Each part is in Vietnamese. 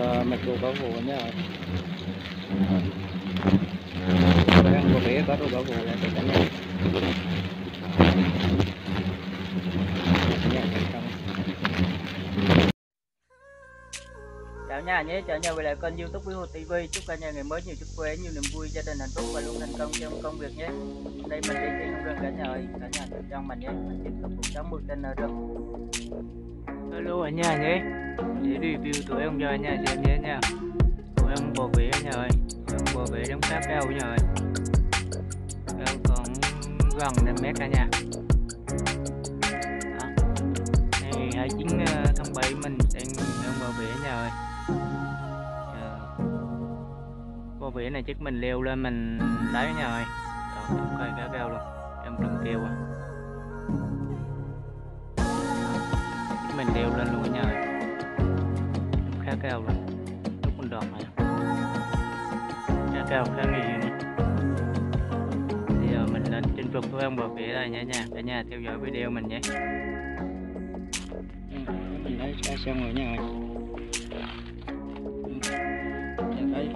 mặc đồ bảo hộ nhá. Đang có bé có đồ bảo hộ là chắc chắn. Chào nhà nhé, chào nhà về lại kênh YouTube Quý TV. Chúc cả nhà ngày mới nhiều sức khỏe, nhiều niềm vui, gia đình hạnh phúc và luôn thành công trong công việc nhé. Đây mình đi trên rừng cả nhà tự trong mình nhé, mình tiếp tục cuộc sống bước trên rừng. Hello ở nhà nhé, để review tụi em cho nhà xem nhé nha. Tụi em bò bể nhà ơi, tụi em bò bể đóng cáp eo nhà ơi. Em còn gần 5 mét cả nhà. Ngày 29 tháng 7 mình sẽ bò bể nhà ơi. Bò bể này chắc mình leo lên mình lấy nhà ơi. Rồi em coi cá keo luôn, em cầm kêu à. Mình leo lên luôn nha, khá cao luôn, lúc con đòn này khá cao khá nghi nữa. Bây giờ mình lên chinh phục của em bờ phía đây nhé nha, cả nhà theo dõi video mình nhé. Mình lấy cá xong rồi nha, đây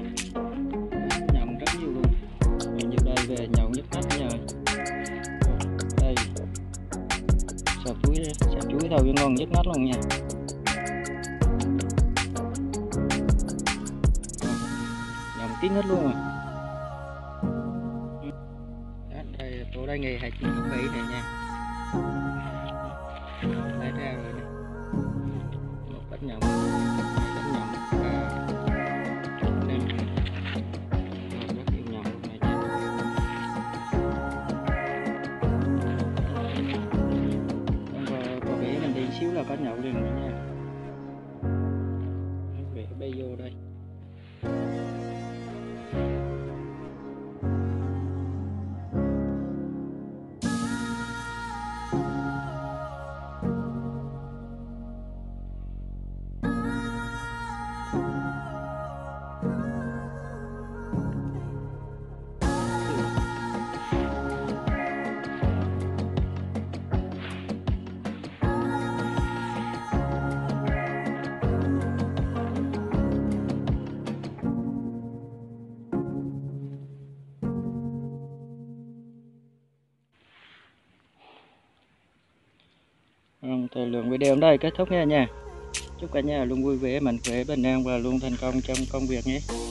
nhộng rất nhiều luôn, mình như đây về nhộng nhất mắt nha. Chuối đầu ngon nhất nát luôn nha. Nhầm tiếng hết luôn à. Đây tôi đây nghề hạch cũng vậy này nha. Lấy ra rồi nè. Một bát nhầm, hai bát nhầm, năm bát nhầm này nha. Xíu là có nhậu liền nữa nha. Về bay vô đây. Thời lượng video đến đây kết thúc nha. Chúc cả nhà luôn vui vẻ, mạnh khỏe, bình an và luôn thành công trong công việc nhé.